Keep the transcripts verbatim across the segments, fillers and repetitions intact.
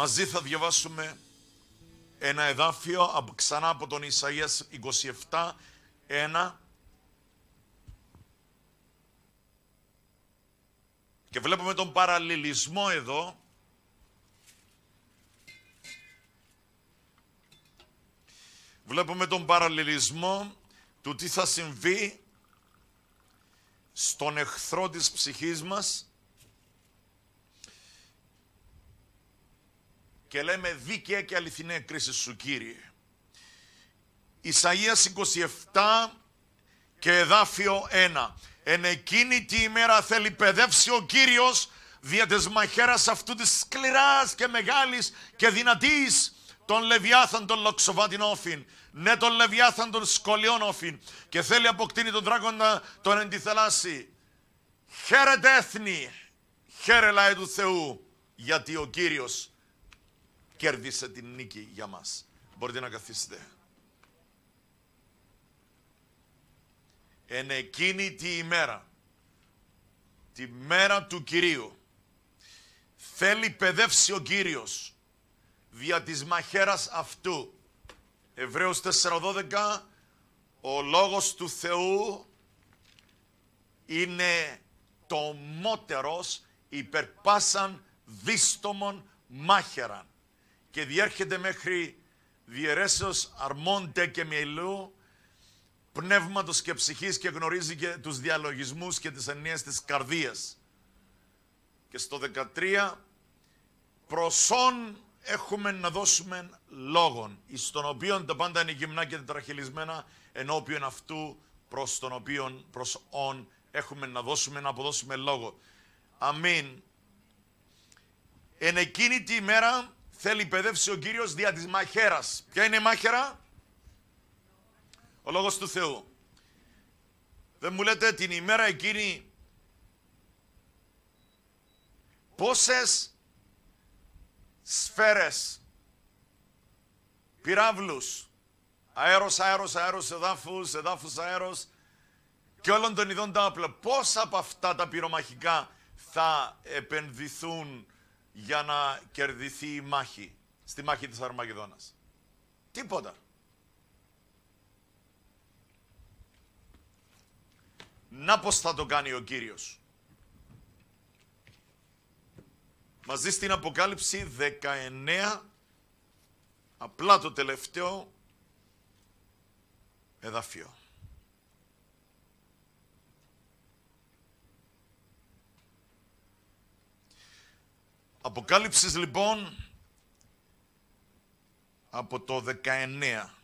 Μαζί θα διαβάσουμε ένα εδάφιο ξανά από τον Ησαΐα είκοσι επτά ένα και βλέπουμε τον παραλληλισμό εδώ βλέπουμε τον παραλληλισμό του τι θα συμβεί στον εχθρό της ψυχής μας και λέμε δίκαια και αληθινή έκκριση σου Κύριε. Ισαΐας είκοσι επτά και εδάφιο ένα. Εν εκείνη τη ημέρα θα λιπεδεύσει ο Κύριος δια της μαχαίρας αυτού της σκληράς και μεγάλης και δυνατής τον Λεβιάθαν τον λοξοβάτην όφιν, ναι τον Λεβιάθαν τον σκολιών όφιν και θέλει αποκτήνει τον δράκοντα τον εντιθελάσει. Χαίρετε έθνη, χαίρε λαέ του Θεού, γιατί ο Κύριος κέρδισε την νίκη για μας. Μπορείτε να καθίσετε. Εν εκείνη τη ημέρα, τη μέρα του Κυρίου, θέλει παιδεύσει ο Κύριος δια της μαχαίρας αυτού. Εβραίος τέσσερα δώδεκα, ο λόγος του Θεού είναι το μότερος υπερ πάσαν δίστομον μάχαιραν και διέρχεται μέχρι διαιρέσεως αρμόντε και μυελού, πνεύματος και ψυχής και γνωρίζει και τους διαλογισμούς και τις εννοιές της καρδίας. Και στο δεκατρία, προσών έχουμε να δώσουμε λόγων, εις τον οποίον τα πάντα είναι γυμνά και τετραχυλισμένα, ενώπιον αυτού προς τον οποίον προς όν έχουμε να δώσουμε, να αποδώσουμε λόγο. Αμήν. Εν εκείνη τη ημέρα θέλει παιδεύσει ο Κύριος δια της μαχαίρας. Ποια είναι η μάχαιρα? Ο λόγος του Θεού. Δεν μου λέτε την ημέρα εκείνη πόσες σφαίρες, πυράβλους, αέρος, αέρος, αέρος, εδάφους, εδάφους, αέρος και όλων των ειδών τα όπλα. Πόσα από αυτά τα πυρομαχικά θα επενδυθούν για να κερδιθεί η μάχη, στη μάχη της Αρμαγεδόνας? Τίποτα. Να πώς θα το κάνει ο Κύριος. Μαζί στην Αποκάλυψη δεκαεννέα, απλά το τελευταίο εδάφιο. Αποκάλυψης λοιπόν από το δεκαεννέα.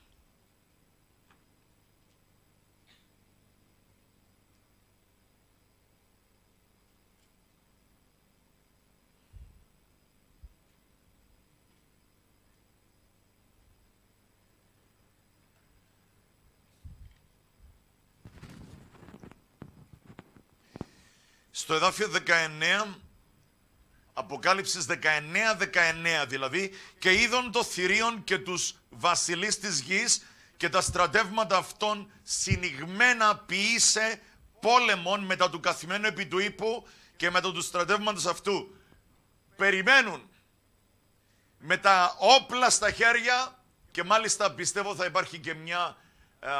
Στο εδάφιο δεκαεννέα, Αποκάλυψης δεκαεννέα δεκαεννέα δηλαδή, και είδον το θηρίον και τους βασιλείς της γης και τα στρατεύματα αυτών συνηγμένα ποιήσε πόλεμον μετά του καθημένου επί του ύπου και μετά του στρατεύματος αυτού. Περιμένουν με τα όπλα στα χέρια και μάλιστα πιστεύω θα υπάρχει και μια, ε,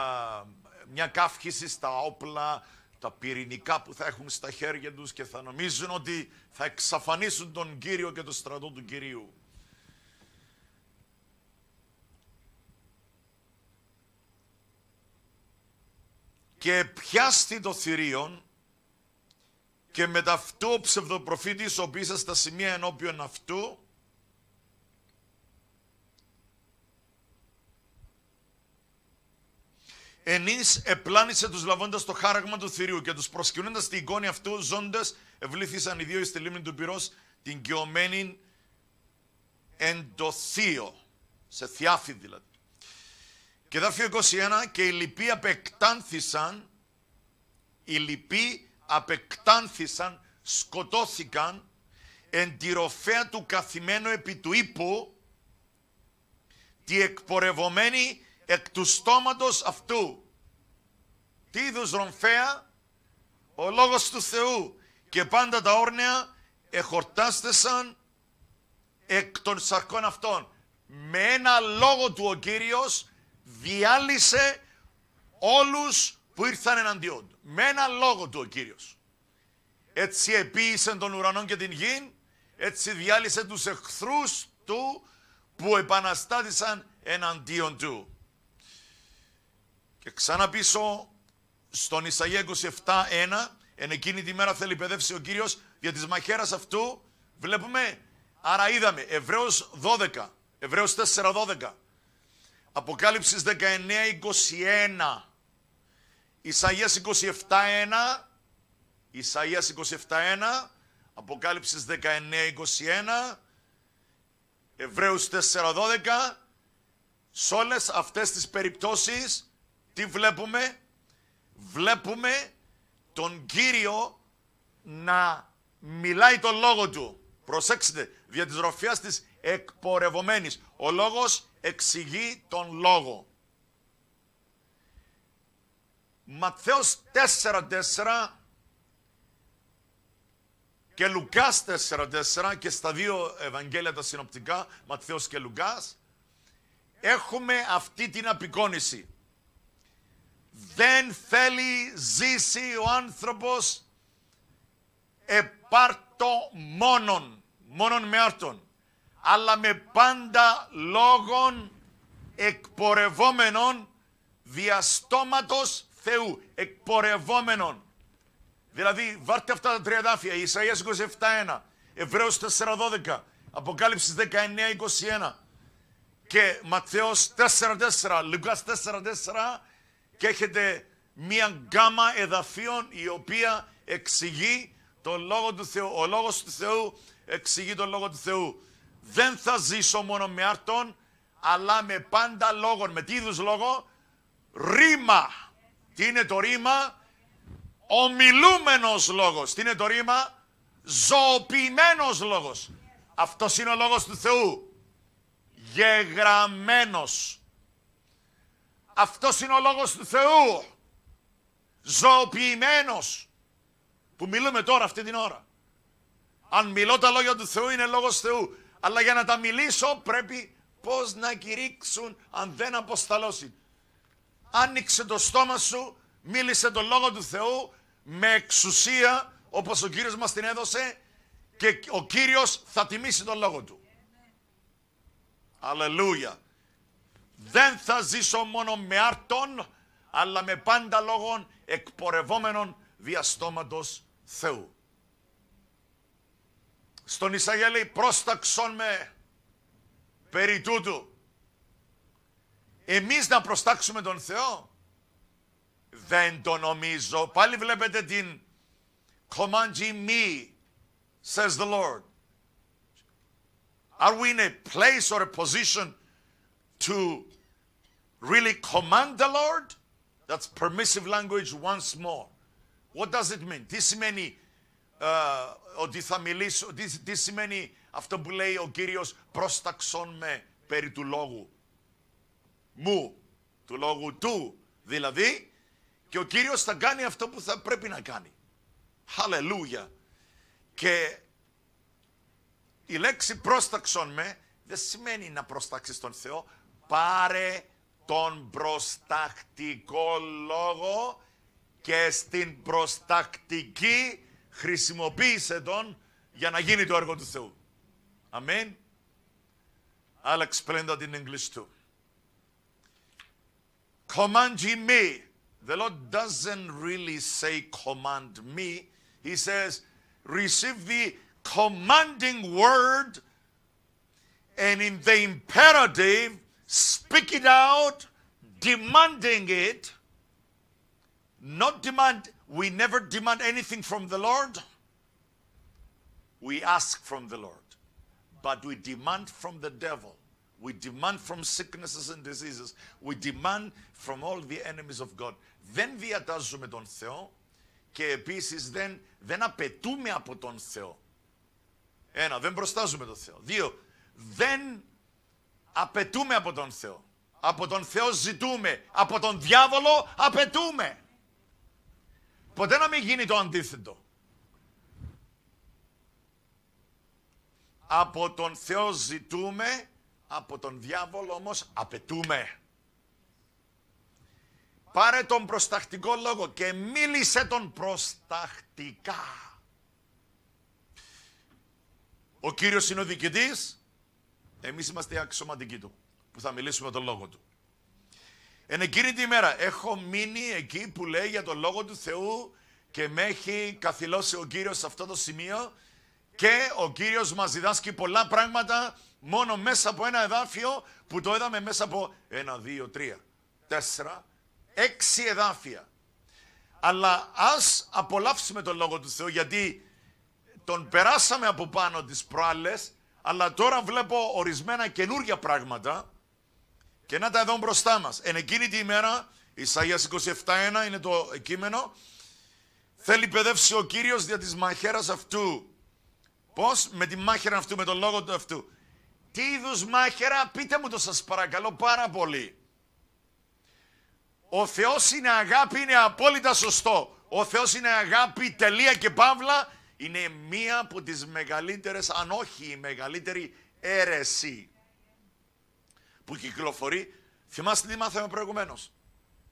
μια καύχηση στα όπλα, τα πυρηνικά που θα έχουν στα χέρια τους και θα νομίζουν ότι θα εξαφανίσουν τον Κύριο και το στρατό του Κυρίου. Και πιάστη το θηρίον και με ταυτού ο ψευδοπροφήτης ο οποίος στα σημεία ενώπιον αυτού ενείς επλάνησε τους λαβώντας το χάραγμα του θηρίου και τους προσκυνώντας την εικόνη αυτού ζώντες ευλήθησαν οι δύο εις τη λίμνη του πυρός την καιωμένην εν το θείο, σε θιάφη δηλαδή. Και εδάφιο είκοσι ένα, και οι λοιποί απεκτάνθησαν, οι λοιποί απεκτάνθησαν, σκοτώθηκαν εν τη ροφέα του καθημένου επί του ύπου τη εκπορευωμένη εκ του στόματος αυτού. Τι είδους ρομφέα? Ο λόγος του Θεού. Και πάντα τα όρνεα εχορτάστεσαν εκ των σαρκών αυτών. Με ένα λόγο του ο Κύριος διάλυσε όλους που ήρθαν εναντίον του. Με ένα λόγο του ο Κύριος. Έτσι επίησε τον ουρανό και την γη, έτσι διάλυσε τους εχθρούς του που επαναστάτησαν εναντίον του. Και ξανά πίσω στον Ησαΐα είκοσι επτά ένα, εν εκείνη τη μέρα θέλει παιδεύσει ο Κύριος για της μαχαίρας αυτού, βλέπουμε, άρα είδαμε, Εβραίος δώδεκα, Εβραίος τέσσερα δώδεκα, Αποκάλυψης δεκαεννέα είκοσι ένα, Ισαΐας είκοσι επτά ένα, Ισαΐας είκοσι επτά ένα, Αποκάλυψης δεκαεννέα είκοσι ένα, Εβραίους τέσσερα δώδεκα. Σε όλες αυτές τις περιπτώσεις τι βλέπουμε? Βλέπουμε τον Κύριο να μιλάει τον λόγο του. Προσέξτε, δια της ροφιάς της εκπορευωμένης. Ο λόγος εξηγεί τον λόγο. Ματθαίος τέσσερα τέσσερα και Λουκάς τέσσερα τέσσερα, και στα δύο Ευαγγέλια τα συνοπτικά, Ματθαίος και Λουκάς, έχουμε αυτή την απεικόνηση. Δεν θέλει ζήσει ο άνθρωπος επάρτο μόνον, μόνον με άρτον, αλλά με πάντα λόγων εκπορευόμενων διαστόματος Θεού, εκπορευόμενων. Δηλαδή, βάρτε αυτά τα τρία εδάφια, Ισαΐας είκοσι επτά ένα, Εβραίος τέσσερα δώδεκα, Αποκάλυψης δεκαεννέα είκοσι ένα και Ματθαίος τέσσερα τέσσερα, Λουκάς τέσσερα τέσσερα, και έχετε μία γκάμα εδαφίων η οποία εξηγεί τον Λόγο του Θεού. Ο Λόγος του Θεού εξηγεί τον Λόγο του Θεού. Δεν θα ζήσω μόνο με άρτον, αλλά με πάντα λόγων. Με τι είδους λόγο? Ρήμα. Τι είναι το ρήμα? Ομιλούμενος λόγος. Τι είναι το ρήμα? Ζωοποιημένος λόγος. Αυτός είναι ο Λόγος του Θεού. Γεγραμμένος. Αυτός είναι ο Λόγος του Θεού. Ζωοποιημένος. Που μιλούμε τώρα αυτή την ώρα. Αν μιλώ τα λόγια του Θεού, είναι Λόγος Θεού. Αλλά για να τα μιλήσω πρέπει πώς να κηρύξουν αν δεν αποσταλώσει. Άνοιξε το στόμα σου, μίλησε τον Λόγο του Θεού με εξουσία όπως ο Κύριος μας την έδωσε, και ο Κύριος θα τιμήσει τον Λόγο Του. Αλληλούια. Δεν θα ζήσω μόνο με άρτον, αλλά με πάντα λόγων εκπορευόμενων διαστόματος Θεού. Στον Ισαγγέλη λέει, πρόσταξον με περί τούτου. Εμείς να προστάξουμε τον Θεό? Δεν το νομίζω. Πάλι βλέπετε την command ye me, says the Lord. Are we in a place or a position to really command the Lord? That's permissive language once more. What does it mean? Τι σημαίνει uh, ότι θα μιλήσω, τι, τι σημαίνει αυτό που λέει ο Κύριος, πρόσταξον με περί του λόγου μου, του λόγου του δηλαδή, και ο Κύριος θα κάνει αυτό που θα πρέπει να κάνει. Hallelujah. Και η λέξη πρόσταξον με δεν σημαίνει να προστάξεις τον Θεό. Πάρε τον προστακτικό λόγο και στην προστακτική χρησιμοποίησε τον για να γίνει το έργο του Θεού. Amen. I'll explain that in English too. Command ye me. The Lord doesn't really say command me. He says receive the commanding word, and in the imperative, speak it out, demanding it. Not demand, we never demand anything from the Lord. We ask from the Lord. But we demand from the devil. We demand from sicknesses and diseases. We demand from all the enemies of God. Δεν διατάζουμε τον Θεό, και επίσης δεν, δεν απαιτούμε από τον Θεό. Ένα, δεν προστάζουμε τον Θεό. Δύο, δεν απαιτούμε από τον Θεό. Από τον Θεό ζητούμε. Από τον διάβολο απαιτούμε. Ποτέ να μην γίνει το αντίθετο. Από τον Θεό ζητούμε, από τον διάβολο όμως απαιτούμε. Πάρε τον προστακτικό λόγο και μίλησε τον προστακτικά. Ο Κύριος είναι ο διοικητής, εμείς είμαστε οι αξιωματικοί του, που θα μιλήσουμε τον λόγο του. Εν εκείνη τη μέρα έχω μείνει εκεί που λέει για τον λόγο του Θεού και με έχει καθυλώσει ο Κύριος σε αυτό το σημείο και ο Κύριος μας διδάσκει πολλά πράγματα μόνο μέσα από ένα εδάφιο που το είδαμε μέσα από ένα, δύο, τρία, τέσσερα, έξι εδάφια. Αλλά ας απολαύσουμε τον λόγο του Θεού γιατί τον περάσαμε από πάνω τις προάλλες αλλά τώρα βλέπω ορισμένα καινούργια πράγματα. Και να τα εδώ μπροστά μας. Εν εκείνη τη ημέρα, Ησαΐας είκοσι επτά ένα είναι το κείμενο, θέλει παιδεύσει ο Κύριος δια της μαχαίρας αυτού. Πώς? Με τη μάχαιρα αυτού, με τον λόγο του αυτού. Τι είδους μάχαιρα, πείτε μου το σας παρακαλώ πάρα πολύ. Ο Θεός είναι αγάπη, είναι απόλυτα σωστό. Ο Θεός είναι αγάπη, τελεία και παύλα, είναι μία από τις μεγαλύτερες, αν όχι η μεγαλύτερη αίρεση που κυκλοφορεί. Θυμάστε τι μάθαμε προηγουμένως.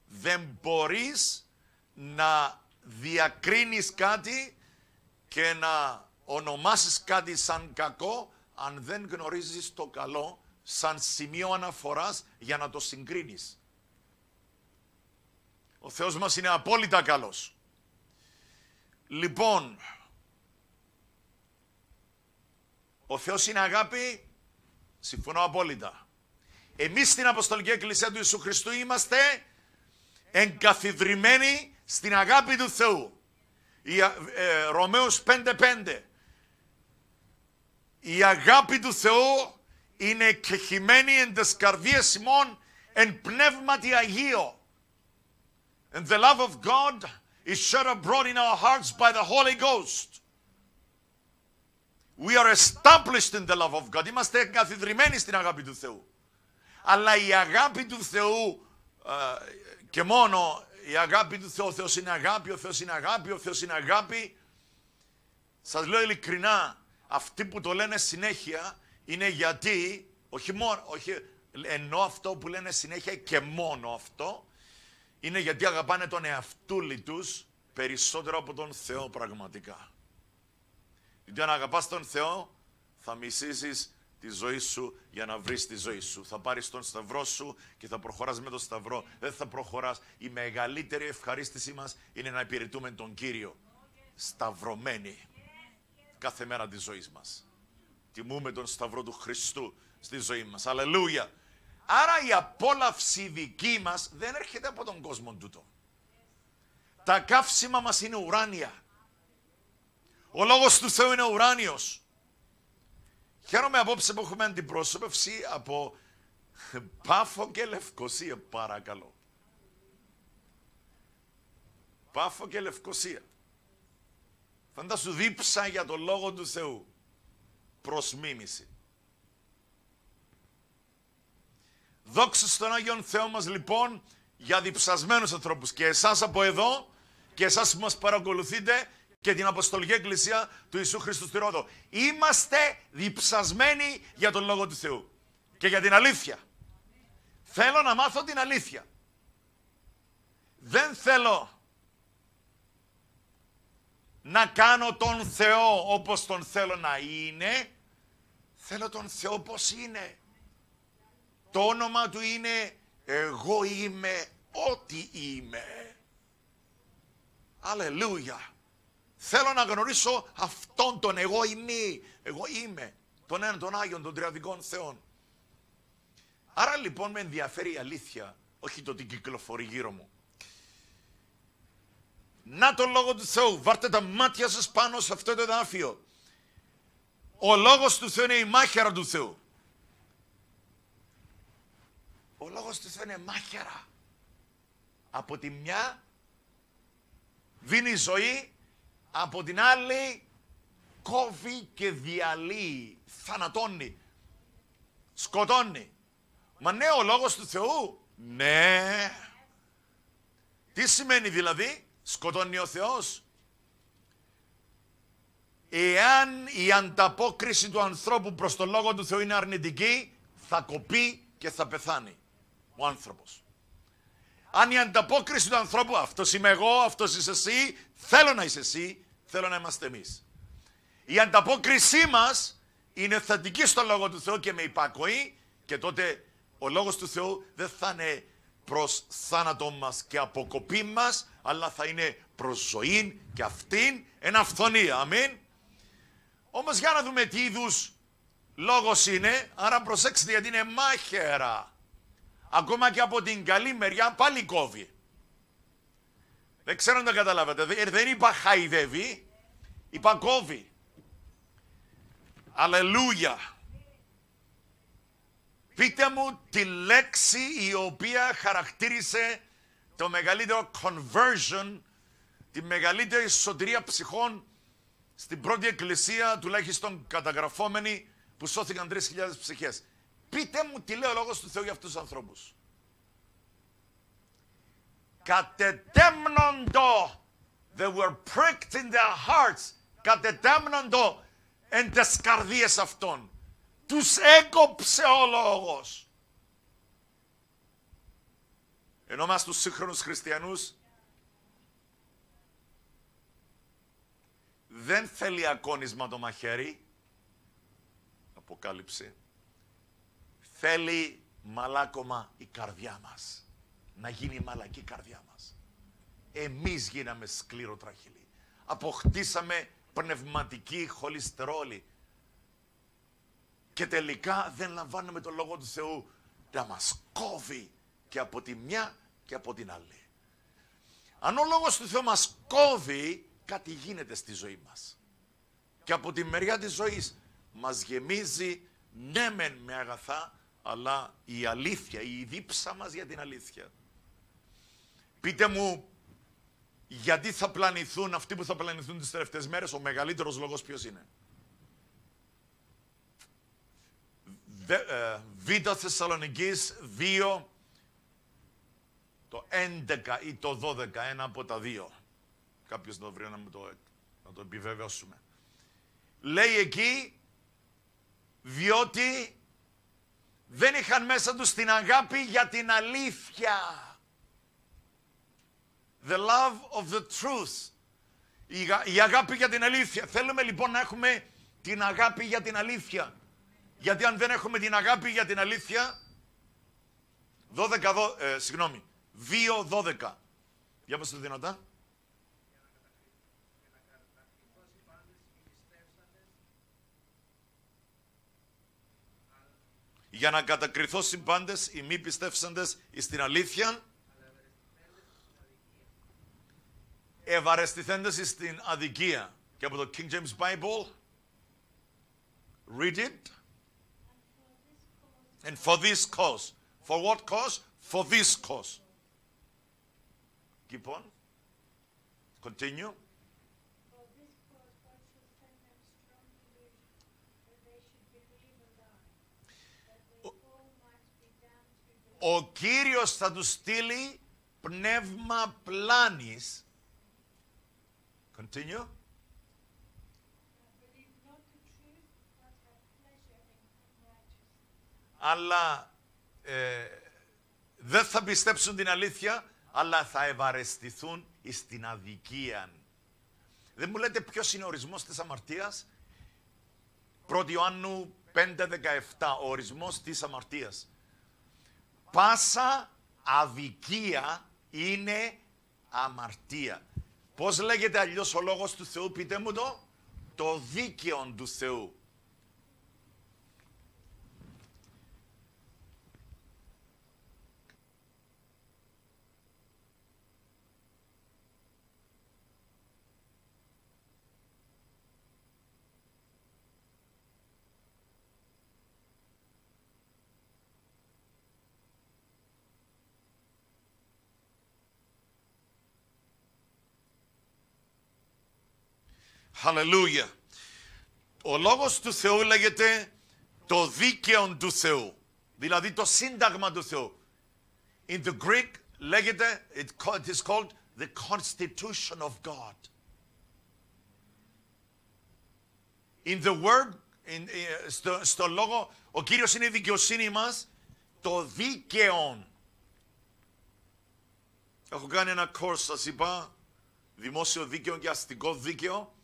Δεν μπορείς να διακρίνεις κάτι και να ονομάσεις κάτι σαν κακό αν δεν γνωρίζεις το καλό σαν σημείο αναφοράς για να το συγκρίνεις. Ο Θεός μας είναι απόλυτα καλός. Λοιπόν, ο Θεός είναι αγάπη, συμφωνώ απόλυτα. Εμείς στην Αποστολική Εκκλησία του Ιησού Χριστού είμαστε εγκαθιδρυμένοι στην αγάπη του Θεού. Η, ε, Ρωμαίους πέντε πέντε. Η αγάπη του Θεού είναι κεχημένη εν τες καρδίες ημών εν πνεύματι Αγίο. And the love of God is shed abroad in our hearts by the Holy Ghost. We are established in the love of God. Είμαστε εγκαθιδρυμένοι στην αγάπη του Θεού. Αλλά η αγάπη του Θεού ε, και μόνο η αγάπη του Θεού, ο Θεός είναι αγάπη, ο Θεός είναι αγάπη, ο Θεός είναι αγάπη. Σας λέω ειλικρινά, αυτοί που το λένε συνέχεια είναι γιατί, όχι μόνο, όχι, ενώ αυτό που λένε συνέχεια και μόνο αυτό, είναι γιατί αγαπάνε τον εαυτούλη τους περισσότερο από τον Θεό πραγματικά. Γιατί αν αγαπάς τον Θεό θα μισήσεις τη ζωή σου για να βρεις τη ζωή σου. Θα πάρεις τον σταυρό σου και θα προχωράς με τον σταυρό. Δεν θα προχωράς. Η μεγαλύτερη ευχαρίστησή μας είναι να υπηρετούμε τον Κύριο. Σταυρωμένοι. Κάθε μέρα της ζωής μας. Τιμούμε τον σταυρό του Χριστού στη ζωή μας. Αλληλούια. Άρα η απόλαυση δική μας δεν έρχεται από τον κόσμο τούτο. Τα καύσιμα μας είναι ουράνια. Ο λόγος του Θεού είναι ουράνιος. Χαίρομαι απόψε που έχουμε αντιπροσώπευση από Πάφο και Λευκοσία, παρακαλώ. Πάφο και Λευκοσία. Φαντάσου δίψα για το λόγο του Θεού. Προς μίμηση. Δόξα στον Άγιον Θεό μας λοιπόν για διψασμένους ανθρώπους. Και εσάς από εδώ και εσάς που μας παρακολουθείτε και την Αποστολική Εκκλησία του Ιησού Χριστού στη Ρόδο. Είμαστε διψασμένοι για τον Λόγο του Θεού και για την αλήθεια. Θέλω να μάθω την αλήθεια. Δεν θέλω να κάνω τον Θεό όπως τον θέλω να είναι. Θέλω τον Θεό όπως είναι. Το όνομα του είναι εγώ είμαι ό,τι είμαι. Αλληλούια. Θέλω να γνωρίσω αυτόν τον εγώ είμαι, εγώ είμαι, τον έναν τον Άγιον, των Τριαδικών Θεών. Άρα λοιπόν με ενδιαφέρει η αλήθεια, όχι το τι κυκλοφορεί γύρω μου. Να τον Λόγο του Θεού, βάρτε τα μάτια σας πάνω σε αυτό το εδάφιο. Ο Λόγος του Θεού είναι η μάχαιρα του Θεού. Ο Λόγος του Θεού είναι μάχαιρα. Από τη μια δίνει ζωή, από την άλλη, κόβει και διαλύει, θανατώνει, σκοτώνει. Μα ναι, ο λόγος του Θεού, ναι. Τι σημαίνει δηλαδή, σκοτώνει ο Θεός. Εάν η ανταπόκριση του ανθρώπου προς τον Λόγο του Θεού είναι αρνητική, θα κοπεί και θα πεθάνει ο άνθρωπος. Αν η ανταπόκριση του ανθρώπου, αυτός είμαι εγώ, αυτός είσαι εσύ, θέλω να είσαι εσύ, θέλω να είμαστε εμείς. Η ανταπόκρισή μας είναι θετική στον Λόγο του Θεού και με υπακοή, και τότε ο Λόγος του Θεού δεν θα είναι προς θάνατο μας και αποκοπή μας, αλλά θα είναι προς ζωήν, και αυτήν εν αυθονία. Αμήν. Όμως για να δούμε τι είδους λόγος είναι. Άρα προσέξτε, γιατί είναι μάχαιρα. Ακόμα και από την καλή μεριά πάλι κόβει. Δεν ξέρω αν το καταλάβατε. Δεν είπα χαϊδεύει, είπα κόβει. Αλληλούια. Πείτε μου τη λέξη η οποία χαρακτήρισε το μεγαλύτερο conversion, τη μεγαλύτερη σωτηρία ψυχών στην πρώτη εκκλησία, τουλάχιστον καταγραφόμενη, που σώθηκαν τρεις χιλιάδες ψυχές. Πείτε μου τι λέει ο Λόγος του Θεού για αυτούς τους ανθρώπους. Κατετέμνοντο, they were pricked in their hearts, κατετέμνοντο εν τες καρδίες αυτών. Τους έκοψε ο Λόγος. Ενώ μας τους σύγχρονους χριστιανούς δεν θέλει ακόνισμα το μαχαίρι, Αποκάλυψη. Θέλει μαλάκωμα η καρδιά μας. Να γίνει μαλακή η καρδιά μας. Εμείς γίναμε σκληροτράχυλοι. Αποκτήσαμε πνευματική χολυστερόλη. Και τελικά δεν λαμβάνουμε τον Λόγο του Θεού να μας κόβει και από τη μια και από την άλλη. Αν ο Λόγος του Θεού μας κόβει, κάτι γίνεται στη ζωή μας. Και από τη μεριά της ζωής μας γεμίζει, ναι μεν με αγαθά, αλλά η αλήθεια, η δίψα μας για την αλήθεια. Πείτε μου, γιατί θα πλανηθούν αυτοί που θα πλανηθούν τις τελευταίες μέρες? Ο μεγαλύτερος λόγος ποιος είναι? Β' Θεσσαλονικής δύο, το έντεκα ή το δώδεκα, ένα από τα δύο. Κάποιος να το βρει, να το, να το επιβεβαιώσουμε. Λέει εκεί, διότι δεν είχαν μέσα τους την αγάπη για την αλήθεια. The love of the truth. Η, η αγάπη για την αλήθεια. Θέλουμε λοιπόν να έχουμε την αγάπη για την αλήθεια. Γιατί αν δεν έχουμε την αγάπη για την αλήθεια, δώδεκα, ε, συγγνώμη, δύο δώδεκα. Για πες το δυνατά. Για να κατακριθώ συμπάντες οι μη πιστεύσαντες εις την αλήθεια, ευαρεστηθέντες εις την αδικία. Και από το King James Bible, read it. And for this cause. For what cause? For this cause. Keep on. Continue. Ο Κύριος θα τους στείλει πνεύμα πλάνης. Continue. Αλλά ε, δεν θα πιστέψουν την αλήθεια, αλλά θα ευαρεστηθούν εις την αδικία. Δεν μου λέτε ποιος είναι ο ορισμός της αμαρτίας? πρώτη Ιωάννου πέντε δεκαεπτά, ο ορισμός της αμαρτίας. Πάσα αδικία είναι αμαρτία. Πώς λέγεται αλλιώς ο Λόγος του Θεού, πείτε μου το? Το δίκαιο του Θεού. Hallelujah. Ο Λόγος του Θεού λέγεται το δίκαιο του Θεού, δηλαδή το σύνταγμα του Θεού. In the Greek λέγεται, it is called the Constitution of God. In the word, in, στο, στο λόγο, ο Κύριος είναι η δικαιοσύνη μας, το δίκαιο. Έχω κάνει ένα course, σας είπα, δημόσιο δίκαιο και αστικό δίκαιο.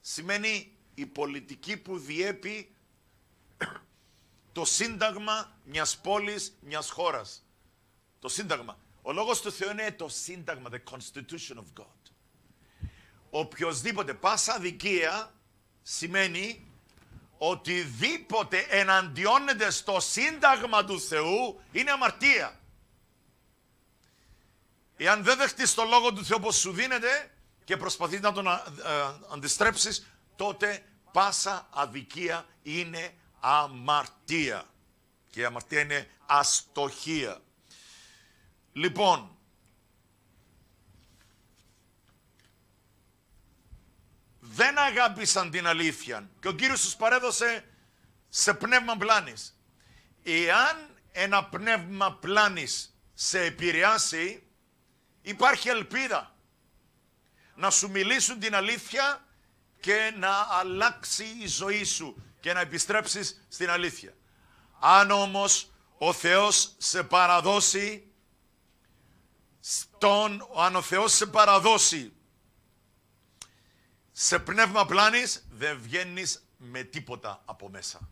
Σημαίνει η πολιτική που διέπει το σύνταγμα μιας πόλης, μιας χώρας. Το σύνταγμα. Ο λόγος του Θεού είναι το σύνταγμα, the constitution of God. Οποιοσδήποτε, πάσα δικία, σημαίνει οτιδήποτε εναντιώνεται στο σύνταγμα του Θεού είναι αμαρτία. Εάν δεν δεχτείς το λόγο του Θεού όπως σου δίνεται και προσπαθείς να τον αντιστρέψεις, τότε πάσα αδικία είναι αμαρτία. Και η αμαρτία είναι αστοχία. Λοιπόν, δεν αγάπησαν την αλήθεια και ο Κύριος τους παρέδωσε σε πνεύμα πλάνης. Εάν ένα πνεύμα πλάνης σε επηρεάσει, υπάρχει ελπίδα να σου μιλήσουν την αλήθεια και να αλλάξει η ζωή σου και να επιστρέψεις στην αλήθεια. Αν όμως ο Θεός σε παραδώσει, στον, αν ο Θεός σε παραδώσει σε πνεύμα πλάνης, δεν βγαίνεις με τίποτα από μέσα.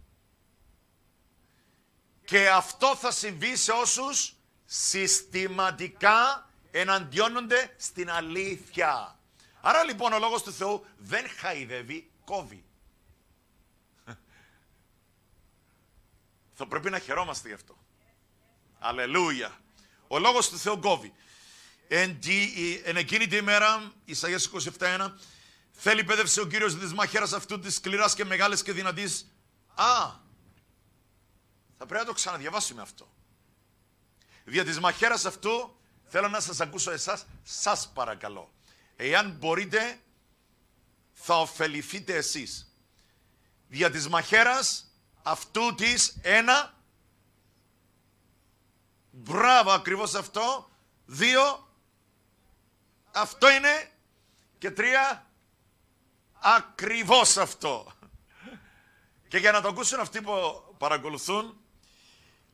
Και αυτό θα συμβεί σε όσους συστηματικά εναντιώνονται στην αλήθεια. Άρα λοιπόν ο λόγος του Θεού δεν χαϊδεύει, κόβει. Θα πρέπει να χαιρόμαστε γι' αυτό. Αλληλούια. Ο λόγος του Θεού κόβει. Εν, εν εκείνη τη ημέρα, Ησαΐας είκοσι επτά ένα, θέλει πέδευσε ο Κύριος της μαχαίρας αυτού της σκληράς και μεγάλης και δυνατής. Α, θα πρέπει να το ξαναδιαβάσουμε αυτό. Δια της μαχαίρας αυτού θέλω να σας ακούσω εσάς, σας παρακαλώ. Εάν μπορείτε, θα ωφεληθείτε εσείς. Δια της μαχαίρας αυτού της ένα, μπράβο ακριβώς αυτό, δύο, αυτό είναι, και τρία, ακριβώς αυτό. Και για να το ακούσουν αυτοί που παρακολουθούν,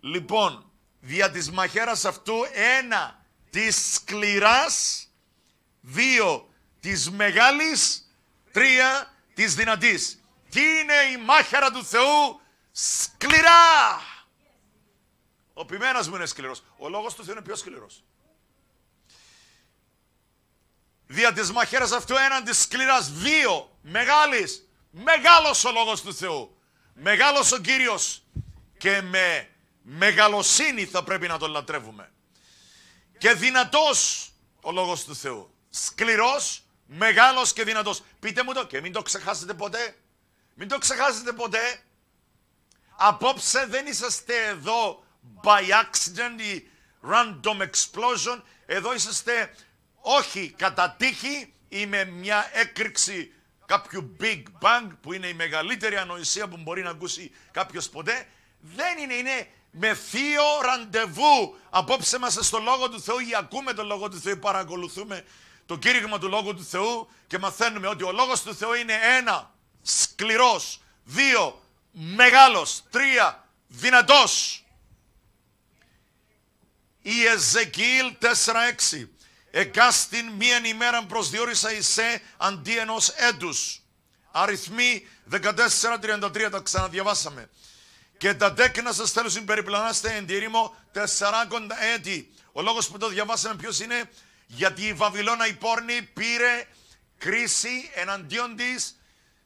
λοιπόν, δια της μαχαίρας αυτού ένα, της σκληράς, δύο, της μεγάλης, τρία, της δυνατής. Τι είναι η μάχαιρα του Θεού? Σκληρά. Ο ποιμένας μου είναι σκληρός. Ο λόγος του Θεού είναι πιο σκληρός. Δια της μαχαίρας αυτού έναν της σκληράς, δύο, μεγάλης. Μεγάλος ο λόγος του Θεού. Μεγάλος ο Κύριος. Και με μεγαλοσύνη θα πρέπει να τον λατρεύουμε. Και δυνατός ο λόγος του Θεού. Σκληρός, μεγάλος και δυνατός. Πείτε μου το και μην το ξεχάσετε ποτέ. Μην το ξεχάσετε ποτέ. Απόψε δεν είσαστε εδώ by accident ή random explosion. Εδώ είσαστε... όχι κατά τύχη ή με μια έκρηξη κάποιου Big Bang που είναι η μεγαλύτερη ανοησία που μπορεί να ακούσει κάποιος ποτέ. Δεν είναι, είναι με θείο ραντεβού. Απόψε είμαστε στο Λόγο του Θεού ή ακούμε το Λόγο του Θεού, παρακολουθούμε το κήρυγμα του Λόγου του Θεού και μαθαίνουμε ότι ο Λόγος του Θεού είναι ένα, σκληρός, δύο, μεγάλος, τρία, δυνατός. Ιεζεκιήλ τέσσερα έξι. Εκάστην μίαν ημέραν προσδιορίσα εισέ αντί ενός έντους. Αριθμοί δεκατέσσερα τριάντα τρία, τα ξαναδιαβάσαμε. Και τα τέκνα σας θέλω συμπεριπλανάστε εν τη ρήμο τεσσάρων έτη. Ο λόγος που το διαβάσαμε ποιος είναι? Γιατί η Βαβυλώνα η πόρνη πήρε κρίση εναντίον της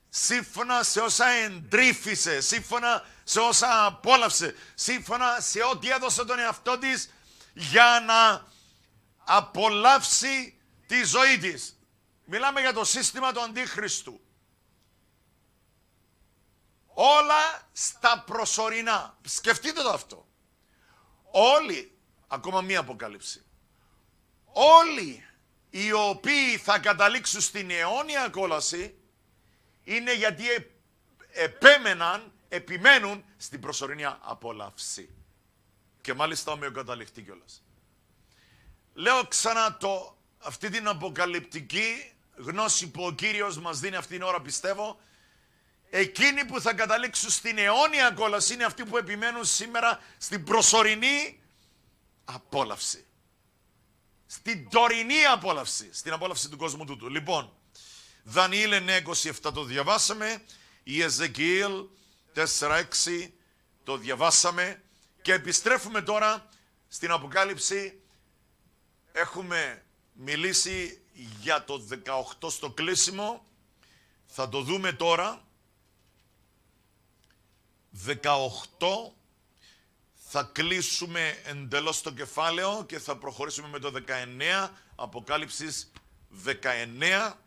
σύμφωνα σε όσα εντρίφησε, σύμφωνα σε όσα απόλαυσε, σύμφωνα σε ό,τι έδωσε τον εαυτό της για να απολαύσει τη ζωή της. Μιλάμε για το σύστημα του Αντίχριστου. Όλα στα προσωρινά. Σκεφτείτε το αυτό. Όλοι, ακόμα μία αποκάλυψη, όλοι οι οποίοι θα καταλήξουν στην αιώνια κόλαση είναι γιατί επέμεναν, επιμένουν στην προσωρινή απολαύση. Και μάλιστα ομοιοκαταληχτή κιόλας. Λέω ξανά το, αυτή την αποκαλυπτική γνώση που ο Κύριος μας δίνει αυτή την ώρα, πιστεύω, εκείνοι που θα καταλήξουν στην αιώνια κόλαση είναι αυτοί που επιμένουν σήμερα στην προσωρινή απόλαυση. Στην τωρινή απόλαυση, στην απόλαυση του κόσμου τούτου. Λοιπόν, Δανιήλ εννέα είκοσι επτά το διαβάσαμε, Ιεζεκιήλ τέσσερα έξι το διαβάσαμε και επιστρέφουμε τώρα στην Αποκάλυψη. Έχουμε μιλήσει για το δεκαοκτώ στο κλείσιμο, θα το δούμε τώρα. δεκαοκτώ θα κλείσουμε εντελώς το κεφάλαιο και θα προχωρήσουμε με το δεκαεννέα, Αποκάλυψης δεκαεννέα.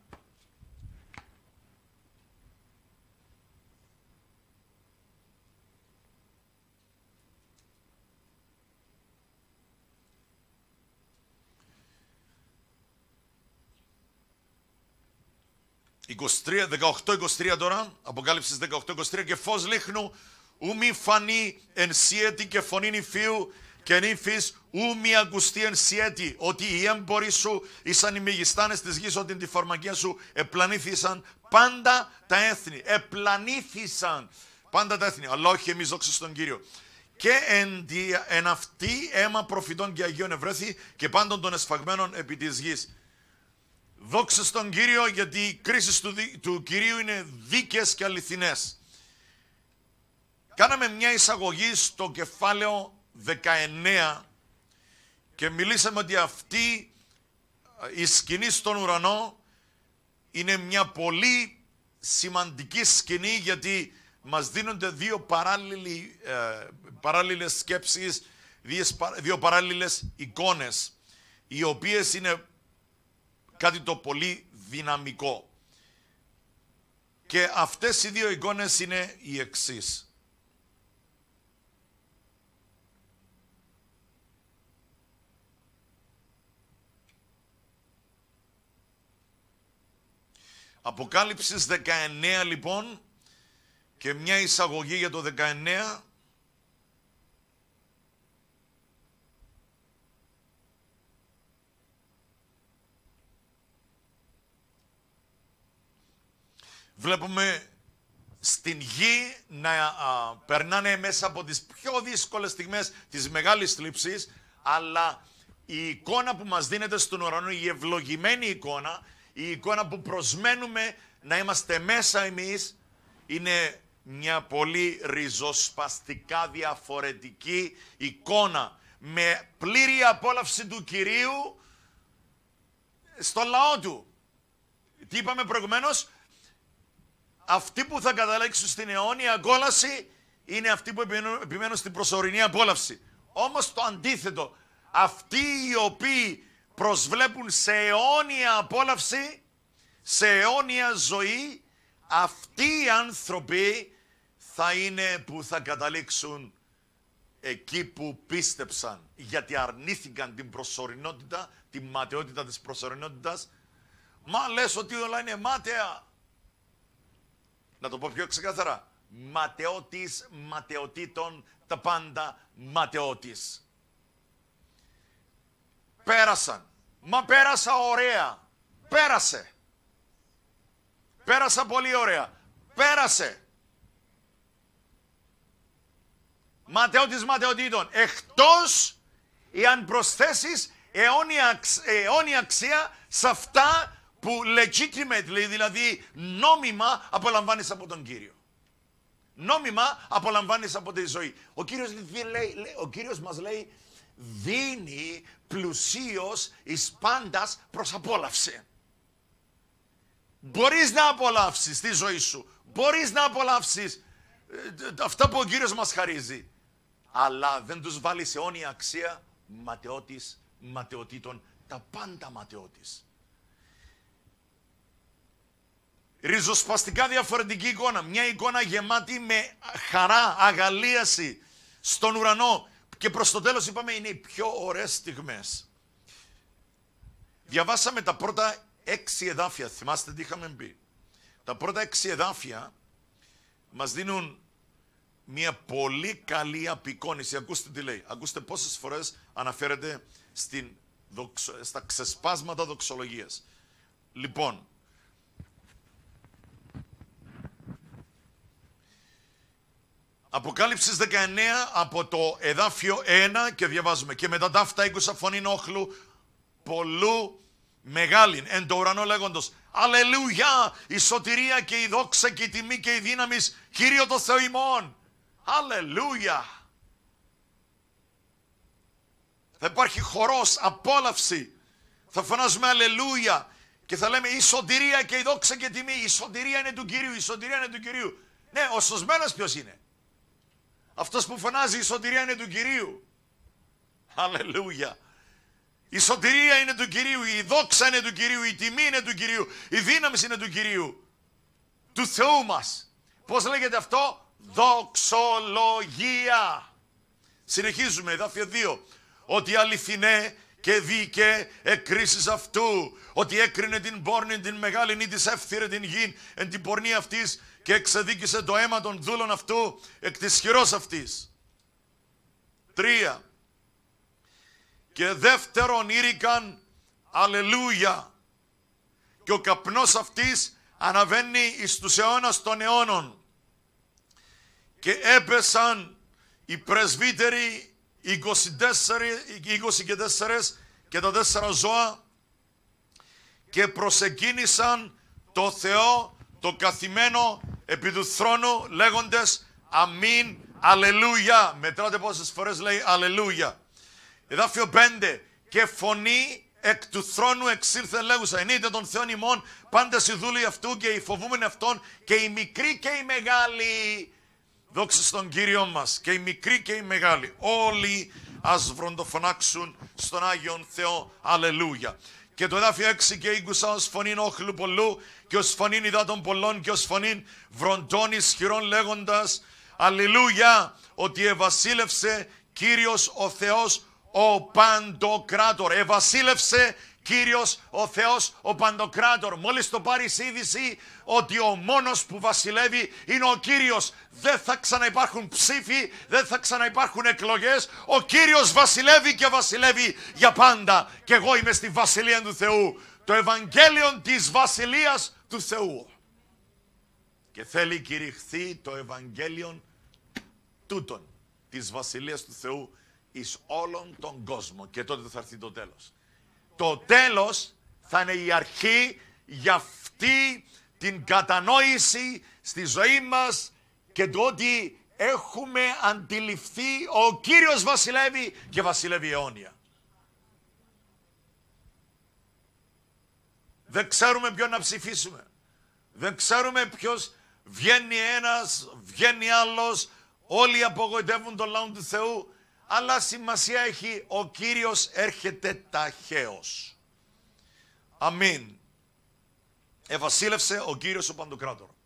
δεκαοκτώ είκοσι τρία τώρα, Αποκάλυψης δεκαοκτώ είκοσι τρία. Και φως λίχνου ου μη φανεί εν σιέτη και φωνήν υφίου και νύφης ου μη ακουστεί εν σιέτη, ότι οι έμποροι σου ήσαν οι μεγιστάνες της γης, ότι τη φαρμακία σου επλανήθησαν πάντα τα έθνη. Επλανήθησαν πάντα τα έθνη, αλλά όχι εμείς, δόξα στον Κύριο. Και εν, εν αυτή αίμα προφητών και αγίων ευρέθη και πάντων των εσφαγμένων επί της γης. Δόξα στον Κύριο, γιατί οι κρίσεις του, του Κυρίου είναι δίκαιες και αληθινές. Κάναμε μια εισαγωγή στο κεφάλαιο δεκαεννέα και μιλήσαμε ότι αυτή η σκηνή στον ουρανό είναι μια πολύ σημαντική σκηνή, γιατί μας δίνονται δύο παράλληλοι, παράλληλες σκέψεις, δύο παράλληλες εικόνες, οι οποίες είναι κάτι το πολύ δυναμικό. Και αυτές οι δύο εικόνες είναι οι εξής. Αποκάλυψης δεκαεννέα λοιπόν και μια εισαγωγή για το δεκαεννέα. Βλέπουμε στην γη να α, περνάνε μέσα από τις πιο δύσκολες στιγμές της μεγάλης θλίψης, αλλά η εικόνα που μας δίνεται στον ουρανό, η ευλογημένη εικόνα, η εικόνα που προσμένουμε να είμαστε μέσα εμείς, είναι μια πολύ ριζοσπαστικά διαφορετική εικόνα με πλήρη απόλαυση του Κυρίου στο λαό του. Τι είπαμε προηγουμένως? Αυτοί που θα καταλήξουν στην αιώνια κόλαση είναι αυτοί που επιμένουν στην προσωρινή απόλαυση. Όμως το αντίθετο, αυτοί οι οποίοι προσβλέπουν σε αιώνια απόλαυση, σε αιώνια ζωή, αυτοί οι άνθρωποι θα είναι που θα καταλήξουν εκεί που πίστεψαν. Γιατί αρνήθηκαν την προσωρινότητα, τη ματαιότητα της προσωρινότητας. Μα λες ότι όλα είναι μάταια. Να το πω πιο ξεκάθαρα, ματαιώτης ματαιωτήτων, τα πάντα ματαιώτης. Πέρασαν. Μα πέρασα ωραία. Πέρασε. Πέρασα πολύ ωραία. Πέρασε. Ματαιώτης ματαιωτήτων. Εκτός εάν προσθέσεις αιώνια, αιώνια αξία σε αυτά που legitimately, δηλαδή νόμιμα, απολαμβάνεις από τον Κύριο. Νόμιμα απολαμβάνεις από τη ζωή. Ο Κύριος, ο Κύριος μας λέει, δίνει πλουσίως εις πάντας προς απόλαυση. Μπορείς να απολαύσεις τη ζωή σου. Μπορείς να απολαύσεις αυτά που ο Κύριος μας χαρίζει. Αλλά δεν τους βάλεις αιώνια αξία, ματαιώτης ματαιωτήτων, τα πάντα ματαιώτης. Ριζοσπαστικά διαφορετική εικόνα, μια εικόνα γεμάτη με χαρά, αγαλίαση στον ουρανό και προς το τέλος είπαμε είναι οι πιο ωραίες στιγμές. Διαβάσαμε τα πρώτα έξι εδάφια, θυμάστε τι είχαμε πει. Τα πρώτα έξι εδάφια μας δίνουν μια πολύ καλή απεικόνηση. Ακούστε τι λέει, ακούστε πόσες φορές αναφέρεται στην, στα ξεσπάσματα δοξολογίας. Λοιπόν, Αποκάλυψης δεκαεννέα από το εδάφιο ένα και διαβάζουμε. Και μετά ταύτα ήκουσα φωνήν όχλου πολλού μεγάλην εν το ουρανό λέγοντος Αλληλούια, η σωτηρία και η δόξα και η τιμή και η δύναμις Κύριο το Θεό ημών. Αλληλούια. Θα υπάρχει χορός, απόλαυση. Θα φωνάζουμε Αλληλούια και θα λέμε η σωτηρία και η δόξα και η τιμή. Η σωτηρία είναι του Κυρίου, η σωτηρία είναι του Κυρίου. Ναι, ο σωσμένος ποιος είναι? Αυτός που φωνάζει η σωτηρία είναι του Κυρίου. Αλληλούια. Η σωτηρία είναι του Κυρίου, η δόξα είναι του Κυρίου, η τιμή είναι του Κυρίου, η δύναμη είναι του Κυρίου, του Θεού μας. Πώς λέγεται αυτό? Δοξολογία. Συνεχίζουμε, εδάφιο δύο. Ότι αληθινέ και δίκαι εκκρίσεις αυτού, ότι έκρινε την πόρνη την μεγάλη ή της εύθυρε την γην εν την πορνεία αυτής και εξεδίκησε το αίμα των δούλων αυτού εκ της χειρός αυτής. Τρία. Και δεύτερον ήρικαν, αλληλούια, και ο καπνός αυτής αναβαίνει εις τους αιώνας των αιώνων. Και έπεσαν οι πρεσβύτεροι είκοσι και τέσσερα και τα τέσσερα ζώα και προσεκίνησαν το Θεό, το καθημένο επί του θρόνου, λέγοντες αμήν, αλληλούια. Μετράτε πόσες φορές λέει αλληλούια. Εδάφιο πέντε. Και φωνή εκ του θρόνου εξήλθε λέγουσα. Ενείτε τον Θεόν ημών πάντες οι δούλοι αυτού και οι φοβούμενοι αυτών και οι μικροί και οι μεγάλοι. Δόξα στον Κύριο μας. Και οι μικροί και οι μεγάλοι. Όλοι ας βροντοφωνάξουν στον Άγιον Θεό. Αλληλούια. Και το εδάφιο έξι. Και ήκουσα ως φωνήν όχλου πολλού και ως φωνήν υδάτων πολλών και ως φωνήν βροντών ισχυρών λέγοντας Αλληλούια, ότι ευασίλευσε Κύριος ο Θεός ο Παντοκράτορ. Ευασίλευσε Κύριος ο Θεός ο Παντοκράτορ. Μόλις το πάρει η είδηση ότι ο μόνος που βασιλεύει είναι ο Κύριος. Δεν θα ξαναυπάρχουν ψήφοι, δεν θα ξαναυπάρχουν εκλογές. Ο Κύριος βασιλεύει και βασιλεύει για πάντα. Και εγώ είμαι στη βασιλεία του Θεού. Το Ευαγγέλιο της βασιλείας του Θεού. Και θέλει κηρυχθεί το Ευαγγέλιο τούτον της βασιλείας του Θεού εις όλον τον κόσμο. Και τότε θα έρθει το τέλος. Το τέλος θα είναι η αρχή για αυτή την κατανόηση στη ζωή μας και το ότι έχουμε αντιληφθεί ο Κύριος βασιλεύει και βασιλεύει αιώνια. Δεν ξέρουμε ποιον να ψηφίσουμε. Δεν ξέρουμε ποιος βγαίνει ένας, βγαίνει άλλος. Όλοι απογοητεύουν τον λαό του Θεού. Αλλά σημασία έχει ο Κύριος έρχεται ταχαίως. Αμήν. Ευασίλευσε ο Κύριος ο Παντοκράτορ.